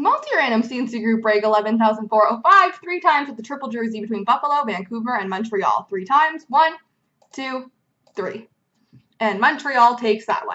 multi-random CNC group break 11,405 three times with the triple jersey between Buffalo, Vancouver, and Montreal. Three times. One, two, three. And Montreal takes that one.